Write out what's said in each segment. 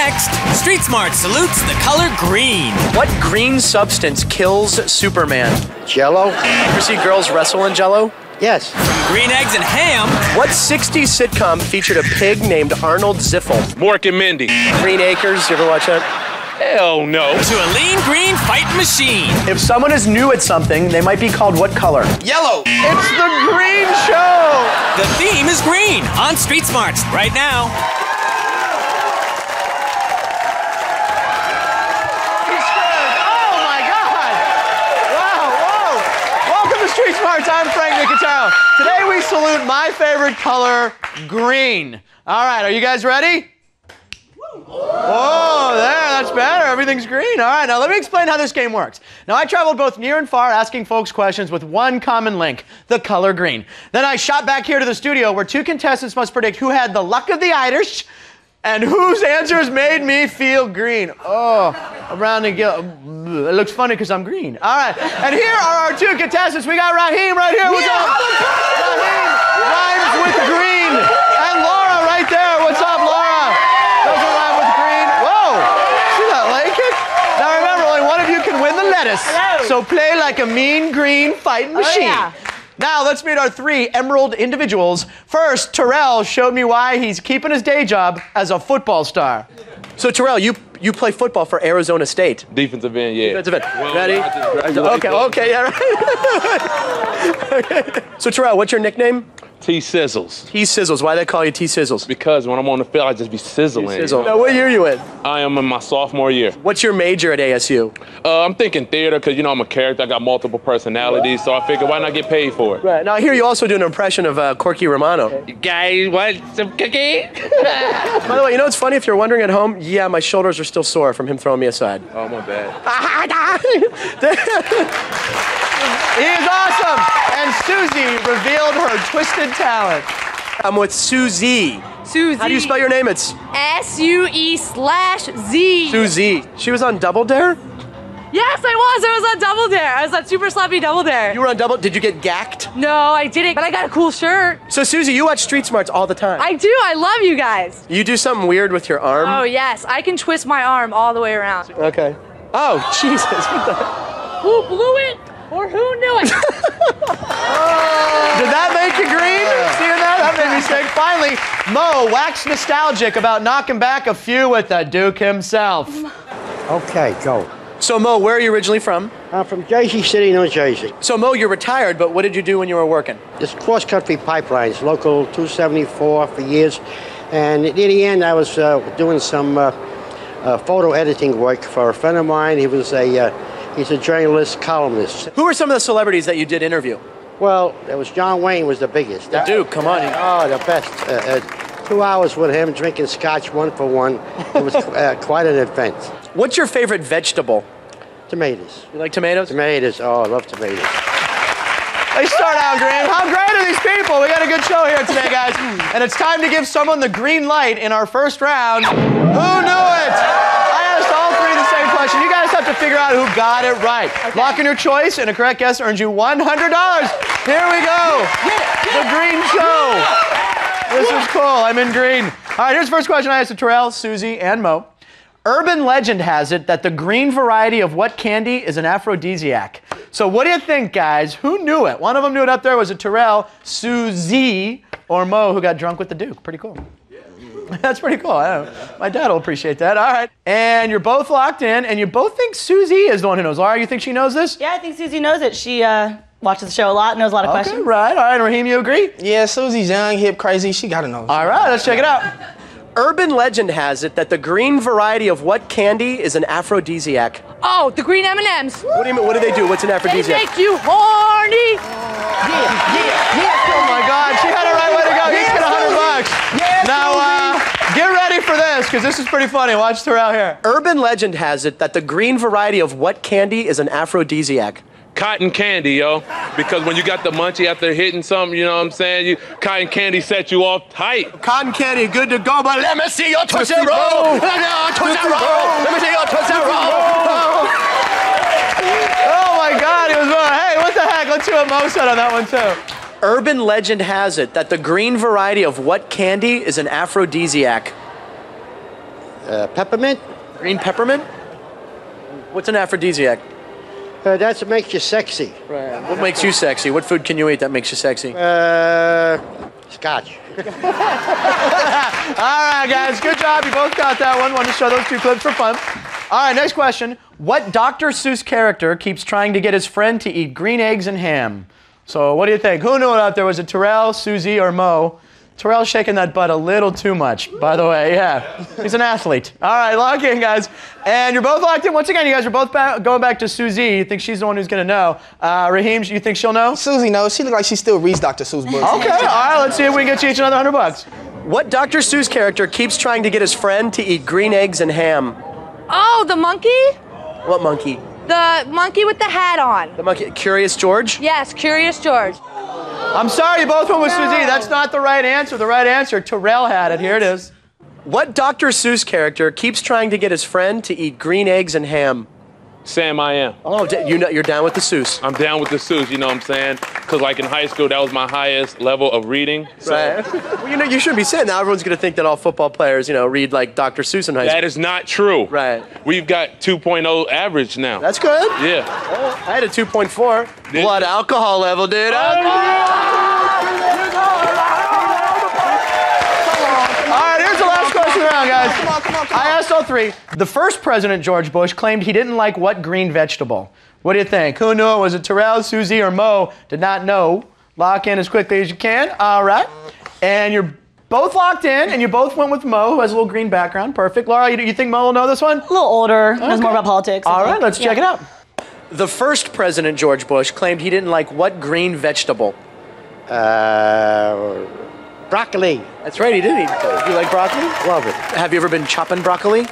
Next, Street Smart salutes the color green. What green substance kills Superman? Jell-O. Ever see girls wrestle in Jell-O? Yes. From green eggs and ham. What 60s sitcom featured a pig named Arnold Ziffel? Mork and Mindy. Green Acres, you ever watch that? Hell no. To a lean green fight machine. If someone is new at something, they might be called what color? Yellow. It's the Green Show. The theme is green on Street Smarts right now. He's screwed. Oh my God. Wow, whoa. Welcome to Street Smarts. I'm Frank Nicotero. Today we salute my favorite color, green. All right, are you guys ready? Oh, there, that's better. Everything's green. All right, now let me explain how this game works. Now, I traveled both near and far asking folks questions with one common link, the color green. Then I shot back here to the studio where two contestants must predict who had the luck of the Irish and whose answers made me feel green. Oh, around the gill. It looks funny because I'm green. All right, and here are our two contestants. We got Raheem right here. What's up? Raheem rhymes with green. And Laura right there. What's up, Laura? Hello. So play like a mean green fighting machine. Oh, yeah. Now let's meet our three emerald individuals. First, Terrell showed me why he's keeping his day job as a football star. So Terrell, you play football for Arizona State. Defensive end, yeah. Defensive end. Well, ready? Okay, yeah, right. Okay. So Terrell, what's your nickname? T-Sizzles. T-Sizzles. Why do they call you T-Sizzles? Because when I'm on the field, I just be sizzling. T-Sizzle. Now, what year are you in? I am in my sophomore year. What's your major at ASU? I'm thinking theater, because, you know, I'm a character. I got multiple personalities, so I figured why not get paid for it? Right. Now, I hear you also do an impression of Corky Romano. You guys want some cookie? By the way, you know what's funny? If you're wondering at home, yeah, my shoulders are still sore from him throwing me aside. Oh, my bad. He is awesome! And Suzy revealed her twisted talent. I'm with Suzy. Suzy. How do you spell your name? It's SUE/Z. Suzy. She was on Double Dare? Yes, I was. I was on Double Dare. I was on Super Sloppy Double Dare. You were on Double... Did you get gacked? No, I didn't, but I got a cool shirt. So, Suzy, you watch Street Smarts all the time. I do. I love you guys. You do something weird with your arm? Oh, yes. I can twist my arm all the way around. Okay. Oh, Jesus. Who blew it? Or who knew it? Did that make you green? Seeing that made me sick. Finally, Mo waxed nostalgic about knocking back a few with the Duke himself. Okay, go. So Mo, where are you originally from? I'm from Jersey City, New Jersey. So Mo, you're retired, but what did you do when you were working? It's cross-country pipelines, local 274 for years, and in the end, I was doing some photo editing work for a friend of mine. He was a he's a journalist, columnist. Who were some of the celebrities that you did interview? Well, it was John Wayne was the biggest. The Duke, come on. Oh, the best. 2 hours with him, drinking scotch, one for one. It was quite an event. What's your favorite vegetable? Tomatoes. You like tomatoes? Tomatoes. Oh, I love tomatoes. They start out green. How great are these people? We got a good show here today, guys. And it's time to give someone the green light in our first round. Who knew it? You guys have to figure out who got it right. Okay. Lock in your choice, and a correct guess earns you $100. Here we go. The Green Show. This is cool. I'm in green. All right, here's the first question I asked to Terrell, Suzy, and Mo. Urban legend has it that the green variety of what candy is an aphrodisiac? So what do you think, guys? Who knew it? One of them knew it up there. Was it Terrell, Suzy, or Mo, who got drunk with the Duke? Pretty cool. That's pretty cool. I don't know. My dad will appreciate that. All right. And you're both locked in, and you both think Suzy is the one who knows. Laura, you think she knows this? Yeah, I think Suzy knows it. She watches the show a lot, knows a lot of questions. Right. All right, Raheem, you agree? Yeah, Suzy's young, hip, crazy. She got to know. All right, let's check it out. Urban legend has it that the green variety of what candy is an aphrodisiac? Oh, the green M&Ms. What do you mean? What do they do? What's an aphrodisiac? They make you horny. Yeah. Oh, my God. She had it right. Way to go. He's got $100. Yeah, now, get ready for this, because this is pretty funny. Watch Terrell here. Urban legend has it that the green variety of what candy is an aphrodisiac? Cotton candy, yo. Because when you got the munchie after hitting something, you know what I'm saying? Cotton candy set you off tight. Cotton candy, good to go, but let me see your tootsie roll. Let me see your tootsie roll. Oh, my God, it was wrong. Hey, what the heck? Let's see what Mo said on that one, too. Urban legend has it that the green variety of what candy is an aphrodisiac? Peppermint. Green peppermint? What's an aphrodisiac? That's what makes you sexy. Right. What makes you sexy? What food can you eat that makes you sexy? Scotch. All right, guys. Good job. You both got that one. Wanted to show those two clips for fun. All right, next question. What Dr. Seuss character keeps trying to get his friend to eat green eggs and ham? So what do you think? Who knew it out there? Was it Terrell, Suzy, or Mo? Terrell's shaking that butt a little too much, by the way. Yeah, he's an athlete. All right, lock in, guys. And you're both locked in. Once again, you guys are both going back to Suzy. You think she's the one who's going to know. Raheem, you think she'll know? Suzy knows. She looks like she still reads Dr. Seuss books. Okay, all right, let's see if we can get you each another 100 bucks. What Dr. Seuss character keeps trying to get his friend to eat green eggs and ham? Oh, the monkey? What monkey? The monkey with the hat on. The monkey, Curious George? Yes, Curious George. I'm sorry, you both went with Suzy. That's not the right answer. The right answer, Terrell had it. Here it is. What Dr. Seuss character keeps trying to get his friend to eat green eggs and ham? Sam I Am. Oh, you know, you're down with the Seuss. I'm down with the Seuss, you know what I'm saying? Because like in high school, that was my highest level of reading. So. Right. Well, you know, you shouldn't be saying that. Everyone's going to think that all football players, you know, read like Dr. Seuss in high school. That is not true. Right. We've got 2.0 average now. That's good. Yeah. Well, I had a 2.4. Blood alcohol level, dude. Guys. Come on. I asked all three. The first president, George Bush, claimed he didn't like what green vegetable? What do you think? Who knew? Was it Terrell, Suzy, or Mo? Did not know. Lock in as quickly as you can. All right. And you're both locked in, and you both went with Mo, who has a little green background. Perfect. Laura, you think Mo will know this one? A little older. Okay. Knows more about politics. All right, let's check it out. The first president, George Bush, claimed he didn't like what green vegetable? Broccoli. That's right, he did eat it. You like broccoli? Love it. Have you ever been chopping broccoli?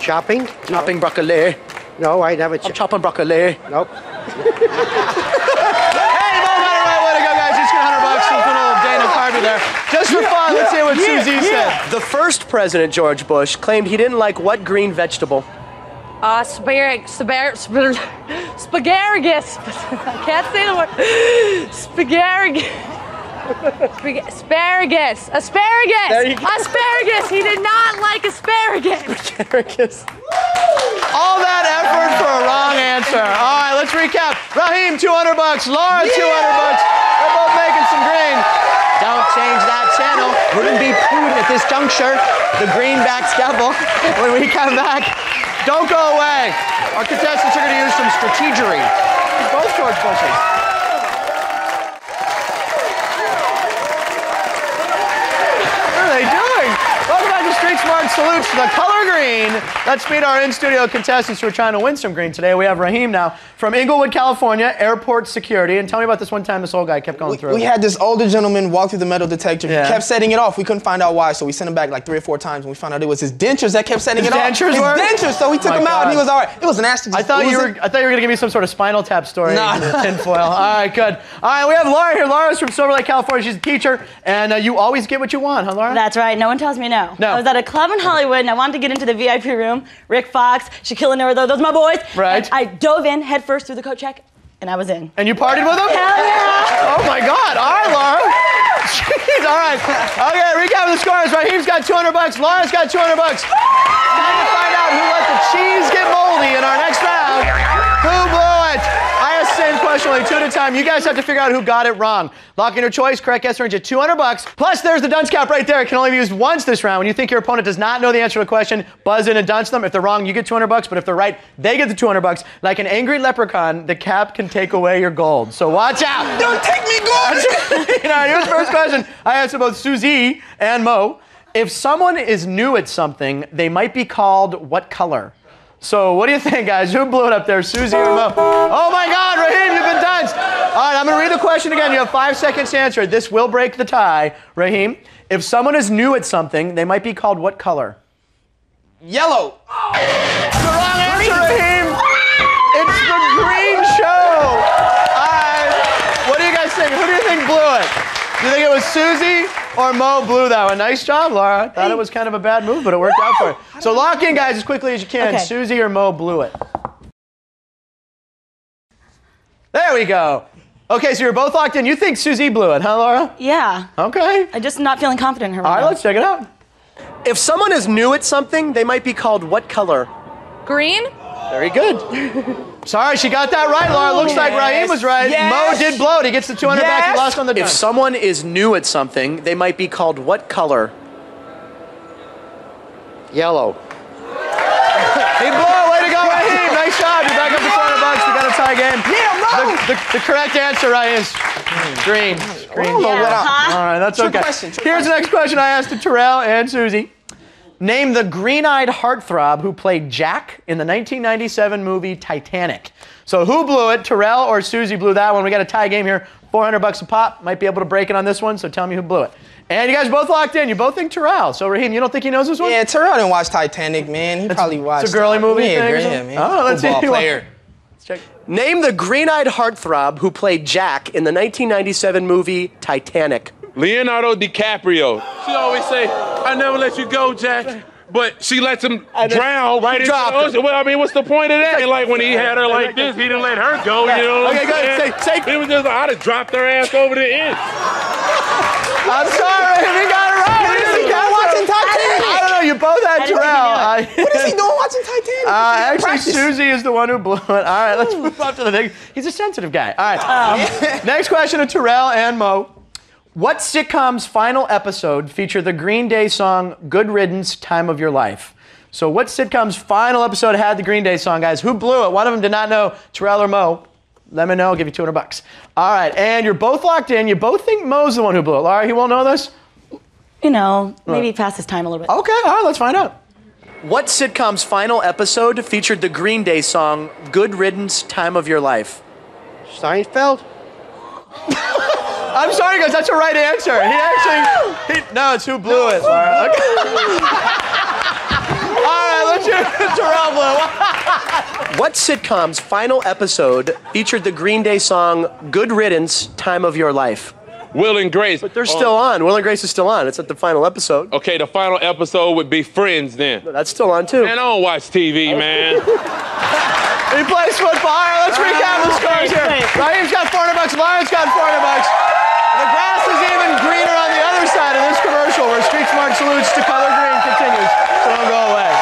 Chopping? Chopping broccoli. No, I never chopped. I'm chopping broccoli. Nope. Hey, Mo got it right. Way to go, guys. Just get 100 bucks from good old Dana Carter there. Just for fun, let's hear what Suzy said. The first president, George Bush, claimed he didn't like what green vegetable? Asparagus. I can't say the word. Asparagus. Asparagus! Asparagus! Asparagus! He did not like asparagus! Asparagus. All that effort for a wrong answer. All right, let's recap. Raheem, 200 bucks. Laura, 200 bucks. They're both making some green. Don't change that channel. Wouldn't be prudent at this juncture. The greenback scalpel. When we come back, don't go away. Our contestants are going to use some strategery. Both George Bushes. Street Smarts salutes to the color green. Let's meet our in-studio contestants who are trying to win some green today. We have Raheem now from Inglewood, California, airport security. And tell me about this one time this old guy kept going through. We had this older gentleman walk through the metal detector. He kept setting it off. We couldn't find out why, so we sent him back like 3 or 4 times, and we found out it was his dentures that kept setting it off. His dentures. So we took him out, and he was all right. It was nasty. I thought you were going to give me some sort of Spinal Tap story. Nah. Tinfoil. All right, good. All right, we have Laura here. Laura's from Silver Lake, California. She's a teacher, and you always get what you want, huh, Laura? That's right. No one tells me no. No. I was at a club in Hollywood, and I wanted to get into the VIP room. Rick Fox, Shaquille O'Neal, those are my boys. Right. And I dove in head first through the coat check, and I was in. And you partied with them? Hell yeah! Oh my God! All right, Laura. Jeez, all right. Okay, recap of the scores. Raheem's got 200 bucks. Laura's got 200 bucks. Time to find out who let the cheese get moldy in our next round. Who blew it? I asked the same question only 2 at a time. You guys have to figure out who got it wrong. Lock in your choice. Correct guess range at 200 bucks. Plus, there's the dunce cap right there. It can only be used once this round. When you think your opponent does not know the answer to a question, buzz in and dunce them. If they're wrong, you get 200 bucks. But if they're right, they get the 200 bucks. Like an angry leprechaun, the cap can take away your gold. So watch out. Don't take me gold. You know, here's the first question. I asked both Suzy and Mo. If someone is new at something, they might be called what color? So what do you think, guys? Who blew it up there, Suzy or Mo? Oh my God, Raheem, you've been dunced. All right, I'm gonna read the question again. You have 5 seconds to answer. This will break the tie, Raheem. If someone is new at something, they might be called what color? Yellow. Oh. It's the wrong answer, Raheem. It's the green show. All right, what do you guys think? Who do you think blew it? Do you think it was Suzy? Or Mo blew that one. Nice job, Laura. Thought it was kind of a bad move, but it worked out for you. So lock in, guys, as quickly as you can. Okay. Suzy or Mo blew it. There we go. Okay, so you're both locked in. You think Suzy blew it, huh, Laura? Yeah. Okay. I'm just not feeling confident in her right now. All right, let's check it out. If someone is new at something, they might be called what color? Green. Very good. Sorry, she got that right, Laura. Looks like Raheem was right. Yes. Mo did blow it. He gets the 200 back. He lost on the dime. If someone is new at something, they might be called what color? Yellow. He blew it. Way to go, Raheem. Nice job. You're back up to 200 bucks. We got a tie game. Yeah, Mo. The correct answer, Raheem, is green. Green. Yeah, huh? All right, that's okay. Here's the next question I asked to Terrell and Suzy. Name the green-eyed heartthrob who played Jack in the 1997 movie Titanic. So who blew it? Terrell or Suzy blew that one. We got a tie game here. 400 bucks a pop. Might be able to break it on this one, so tell me who blew it. And you guys both locked in. You both think Terrell. So, Raheem, you don't think he knows this one? Yeah, Terrell didn't watch Titanic, man. He probably watched it. It's a girly movie thing? Yeah, man. Oh, let's see. Let's check. Name the green-eyed heartthrob who played Jack in the 1997 movie Titanic. Leonardo DiCaprio. She always say, I never let you go, Jack. But she lets him drown right in the ocean. Well, I mean, what's the point of that? And like when he had her like this, he didn't let her go. Yeah. You know what I'm saying? Go ahead. It was just, I'd have dropped her ass over the end. I'm sorry. He got it right. What is he doing watching Titanic? I don't know. You both had Terrell. What is he doing watching Titanic? Actually, Suzy is the one who blew it. All right, let's move on to the next. He's a sensitive guy. All right. Next question to Terrell and Mo. What sitcom's final episode featured the Green Day song, Good Riddance, Time of Your Life? So what sitcom's final episode had the Green Day song, guys? Who blew it? One of them did not know, Terrell or Mo. Let me know, I'll give you 200 bucks. All right, and you're both locked in. You both think Mo's the one who blew it. Laura, he won't know this? You know, maybe past his time a little bit. Okay, all right, let's find out. What sitcom's final episode featured the Green Day song, Good Riddance, Time of Your Life? Seinfeld? I'm sorry, guys. That's the right answer. He actually... No, it's who blew it. Laura. Okay. All right, let's hear it. Terrell blew. What sitcom's final episode featured the Green Day song, Good Riddance, Time of Your Life? Will and Grace. But they're still on. Will and Grace is still on. It's at the final episode. Okay, the final episode would be Friends, then. No, that's still on, too. Man, I don't watch TV, man. He plays football. All right, let's recap the scores here. Raheem's got 400 bucks. Lion's got 400 bucks. The grass is even greener on the other side of this commercial where Street Smart salutes to color green continues. So don't go away.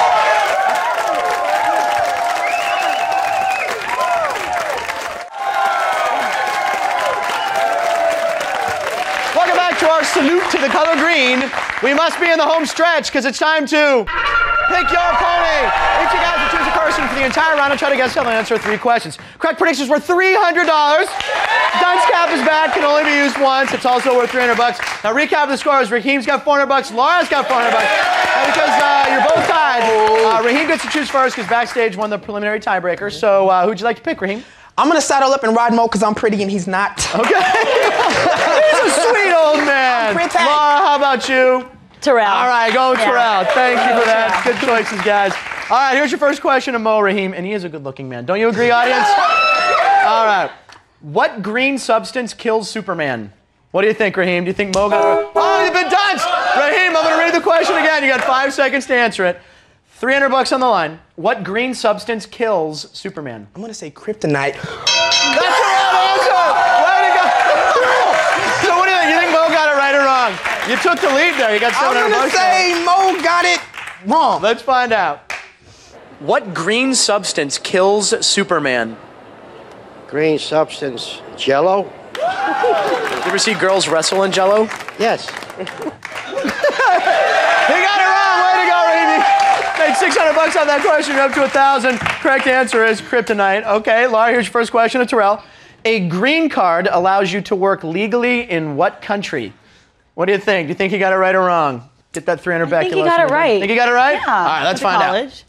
Welcome back to our salute to the color green. We must be in the home stretch because it's time to pick your pony. Each of you guys will choose a person for the entire round and try to guess and answer three questions. Correct predictions were $300. Dunce cap is bad, can only be used once. It's also worth 300 bucks. Now, recap of the scores. Raheem's got 400 bucks. Laura's got 400 bucks. And because you're both tied, Raheem gets to choose first because Backstage won the preliminary tiebreaker. So who'd you like to pick, Raheem? I'm going to saddle up and ride Mo because I'm pretty and he's not. Okay. He's a sweet old man. Laura, how about you? Terrell. All right, go with Terrell. Thank you for that. Good choices, guys. All right, here's your first question to Mo, Raheem, and he is a good-looking man. Don't you agree, audience? All right. What green substance kills Superman? What do you think, Raheem? Do you think Mo got it? Oh, you've been dunced! Raheem, I'm going to read the question again. You got 5 seconds to answer it. 300 bucks on the line. What green substance kills Superman? I'm going to say kryptonite. That's the right answer! Way to go! So what do you think? You think Mo got it right or wrong? You took the lead there. You got 700 bucks. I'm going to say Mo got it wrong. Let's find out. What green substance kills Superman? Green substance, Jell-O. You ever see girls wrestle in Jell-O? Yes. He got it wrong. Way to go, Raheem. Made 600 bucks on that question. You're up to 1,000. Correct answer is kryptonite. Okay, Laura, here's your first question to Terrell. A green card allows you to work legally in what country? What do you think? Do you think he got it right or wrong? Get that 300 back. I think he got it right. Think he got it right? Yeah. All right, let's find out.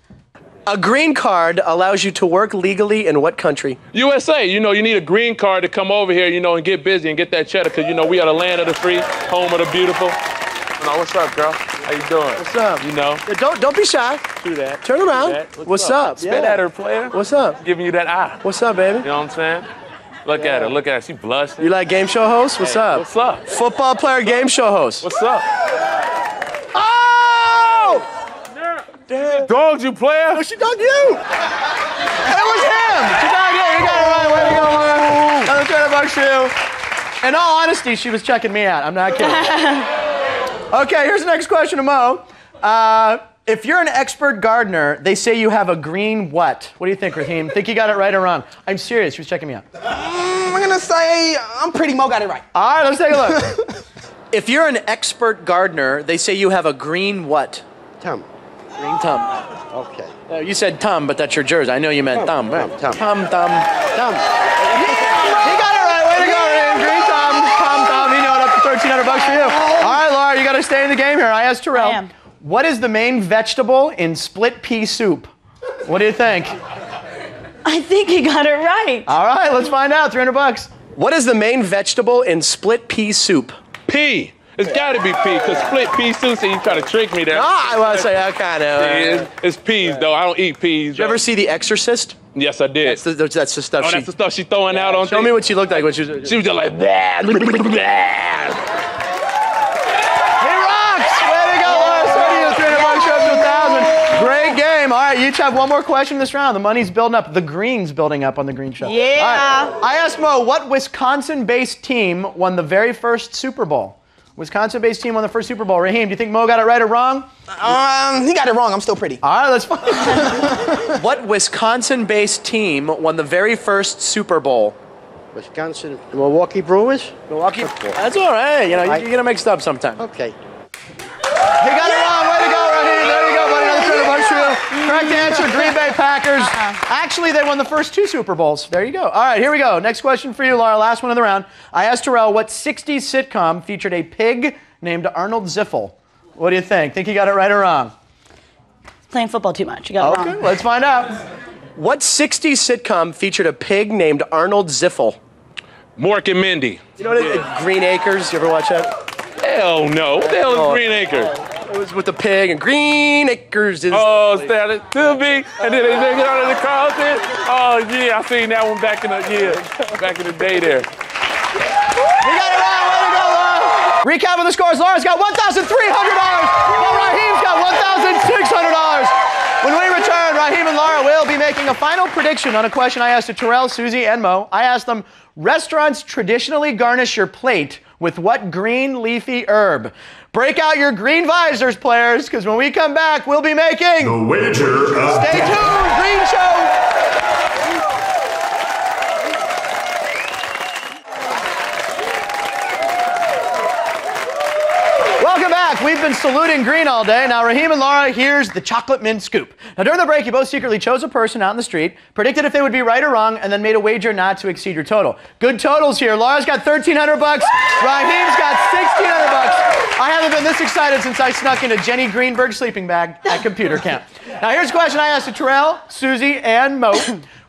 A green card allows you to work legally in what country? USA. You know, you need a green card to come over here, you know, and get busy and get that cheddar, because, you know, we are the land of the free, home of the beautiful. No, what's up, girl? How you doing? What's up? You know. Yeah, don't be shy. Do that. Turn around. That. What's up? Spit at her, player. What's up? Giving you that eye. What's up, baby? You know what I'm saying? Look at her. Look at her. She blushing. You like game show host? What's up? What's up? Football player, game show host. What's up? Damn. Dogged you, player. No, she dogged you. It was him. She dogged you. You got it right. Way to go, Laura. Another 200 bucks for you. In all honesty, she was checking me out. I'm not kidding. Okay, here's the next question to Mo. If you're an expert gardener, they say you have a green what? What do you think, Raheem? Think you got it right or wrong? I'm serious. She was checking me out. I'm going to say I'm pretty Mo got it right. All right, let's take a look. If you're an expert gardener, they say you have a green what? Tum. Green tum. Okay. You said tum, but that's your jersey. I know you meant thumb. Tum, tum, tum. Tum, tum. Tum. Yeah, you got it right. Way to go, Raheem. Green tum, tum, tum. You know it. Up to $1,300 for you. All right, Laura, you got to stay in the game here. I asked Terrell. I am. What is the main vegetable in split pea soup? What do you think? I think he got it right. All right, let's find out. $300. What is the main vegetable in split pea soup? Pea. It's got to be pea, because split pea soup, so you try to trick me there. Oh, I want to say, I kind of. It's peas, though. I don't eat peas. Did you ever see The Exorcist? Yes, I did. That's the stuff that's the stuff she's throwing out on. Show me what she looked like when she was just like, that. All right, you each have one more question this round. The money's building up. The green's building up on the green show. Yeah. All right. I asked Mo, what Wisconsin-based team won the very first Super Bowl? Wisconsin-based team won the first Super Bowl. Raheem, do you think Mo got it right or wrong? He got it wrong. I'm still pretty. All right, let's find out. What Wisconsin-based team won the very first Super Bowl? Wisconsin, the Milwaukee Brewers? Milwaukee. That's all right. You know, you're going to mix it up sometime. Okay. You got it wrong. Way to go, Raheem. There you go, buddy. Correct answer, Green Bay Packers. Actually, they won the first two Super Bowls. There you go. All right, here we go. Next question for you, Laura. Last one of the round. I asked Terrell what 60s sitcom featured a pig named Arnold Ziffel. What do you think? Think you got it right or wrong? Playing football too much. You got it wrong. Okay, let's find out. What 60s sitcom featured a pig named Arnold Ziffel? Mork and Mindy. You know what it is? Green Acres. You ever watch that? Hell no. What the hell is Green Acres? It was with the pig and Green Acres. Oh, standing to be, and then they get out of the Carlton. Oh yeah, I seen that one back in the day there. We got it out. Way to go, Laura. Recap of the scores. Laura's got $1,300. While Raheem's got $1,600. When we return, Raheem and Laura will be making a final prediction on a question I asked to Terrell, Suzy, and Mo. I asked them, restaurants traditionally garnish your plate with what green leafy herb? Break out your green visors, players, because when we come back, we'll be making the wager of Stay tuned, Green Show. Welcome back. We've been saluting green all day. Now, Raheem and Laura, here's the chocolate mint scoop. Now, during the break, you both secretly chose a person out in the street, predicted if they would be right or wrong, and then made a wager not to exceed your total. Good totals here. Laura's got $1,300. Raheem's got $1,600. I haven't been this excited since I snuck into Jenny Greenberg's sleeping bag at computer camp. Now, here's a question I asked to Terrell, Suzy, and Mo.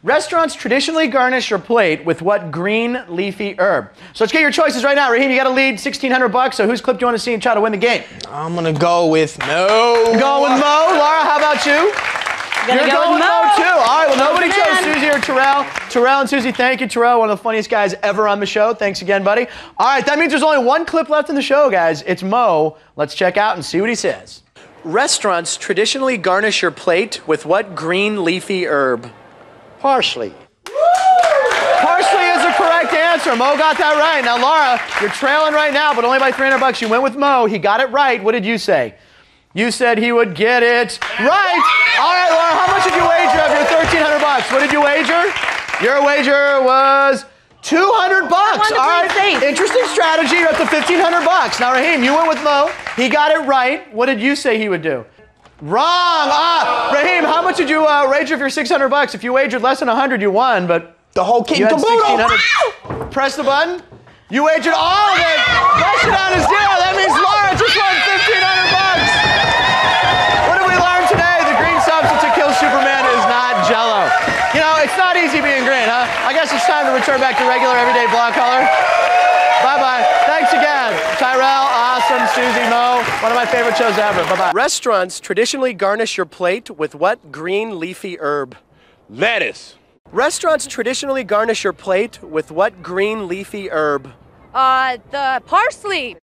Restaurants traditionally garnish your plate with what green leafy herb? So let's get your choices right now. Raheem, you got a lead, $1,600. So whose clip do you want to see and try to win the game? I'm going to go with Mo. You're going with Mo. Laura, how about you? You're going with Mo, too. All right, well, nobody chose Suzy or Terrell. Terrell and Suzy, thank you, Terrell. One of the funniest guys ever on the show. Thanks again, buddy. All right, that means there's only one clip left in the show, guys. It's Mo. Let's check out and see what he says. Restaurants traditionally garnish your plate with what green leafy herb? Parsley. Parsley is the correct answer. Mo got that right. Now, Laura, you're trailing right now, but only by $300. You went with Mo. He got it right. What did you say? You said he would get it right. All right, Laura, how much did you wager of your $1,300? What did you wager? Your wager was $200. All right, interesting strategy. You're up to $1,500. Now, Raheem, you went with Mo. He got it right. What did you say he would do? Wrong. Raheem, how much did you wager of your $600? If you wagered less than 100, you won, but the whole king caboodle. Press the button. You wagered all of it. Question on is zero. That means Laura just won $1,500. What did we learn today? The green substance that kills Superman is not Jell-O. You know, it's not easy being green, huh? I guess it's time to return back to regular, everyday blog color. Bye-bye. Thanks again, Terrell. Awesome, Suzy, Mo. One of my favorite shows ever. Bye-bye. Restaurants traditionally garnish your plate with what green leafy herb? Lettuce. Restaurants traditionally garnish your plate with what green leafy herb? The parsley.